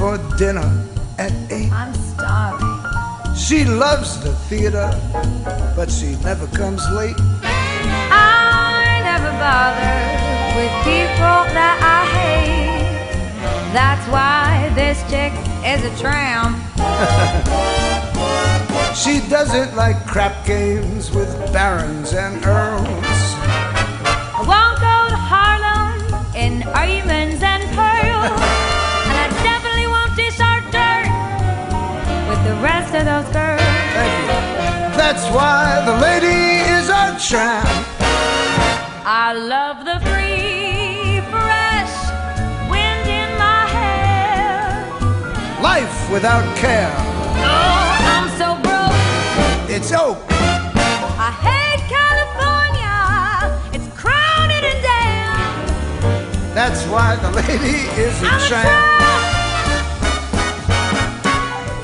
for dinner at 8. I'm starving. She loves the theater, but she never comes late. I never bother with people that I hate. That's why this chick is a tramp. She doesn't like crap games with barons and earls. I won't go to Harlem in diamonds and pearls. And I definitely won't dish our dirt with the rest of those girls. That's why the lady is a tramp. I love the free, fresh wind in my hair. Life without care. Oh, I'm so broke. It's oak. I hate California. It's crowded and damn. That's why the lady is a tramp.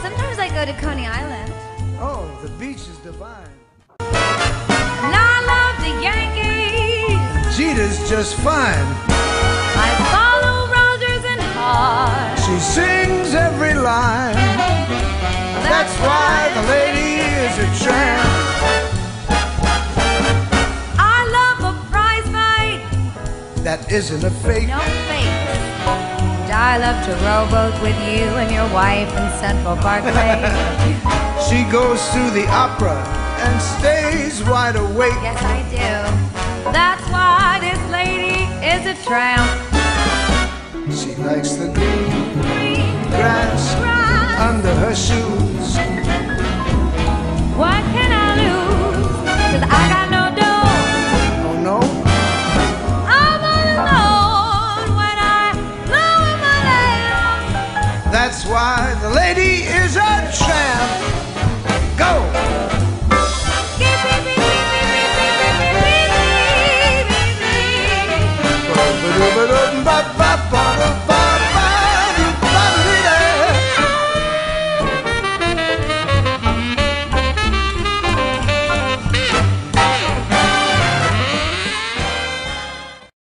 Sometimes I go to Coney Island. Oh, the beach is divine. And I love the Yankees. Jeter's just fine. I follow Rogers and Hart. She sings every line. That's why the lady is a tramp. I love a prize fight. That isn't a fake. No fake. I love to rowboat with you and your wife in Central Park. She goes to the opera and stays wide awake. Yes, I do. That's why this lady is a tramp. She likes the green grass under her shoes. What can I lose? 'Cause I got no dough. Oh, no? I'm all alone when I blow in my lamp. That's why the lady is a tramp.